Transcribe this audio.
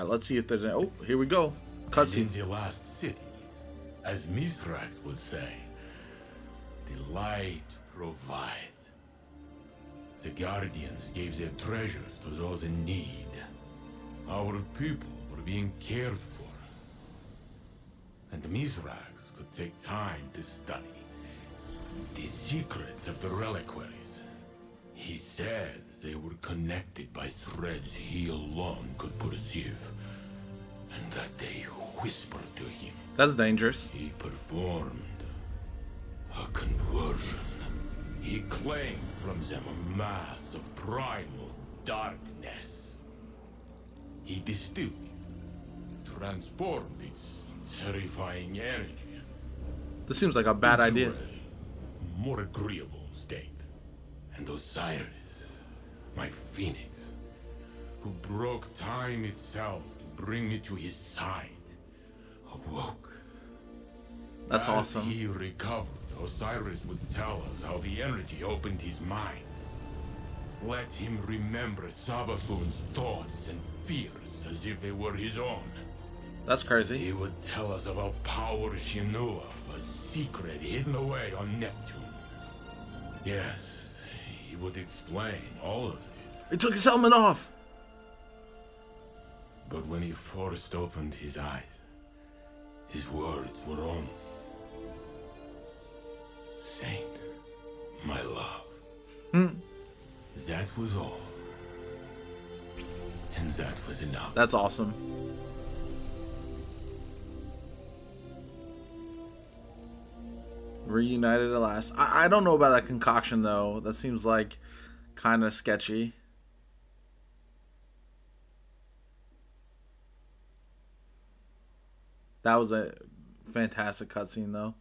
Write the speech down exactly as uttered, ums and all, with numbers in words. Alright, let's see if there's an... Oh, here we go. Cutscene. In the last city, as Mithrax would say, the light provides. The guardians gave their treasures to those in need. Our people were being cared for. And Mithrax could take time to study the secrets of the reliquaries. He said they were connected by threads he alone could perceive, and that they whispered to him. That's dangerous. He performed a conversion. He claimed from them a mass of primal darkness. He distilled it, transformed its terrifying energy. This seems like a bad idea. A more agreeable state. And Osiris, my phoenix, who broke time itself to bring me to his side, awoke. That's As awesome. He recovered. Osiris would tell us how the energy opened his mind. Let him remember Sabathun's thoughts and fears as if they were his own. That's crazy. He would tell us of a power she knew of, a secret hidden away on Neptune. Yes, he would explain all of it. He took his helmet off! But when he first opened his eyes, his words were only, "Saint, my love." Hmm. That was all. And that was enough. That's awesome. Reunited at last. I, I don't know about that concoction though. That seems like kind of sketchy. That was a fantastic cutscene though.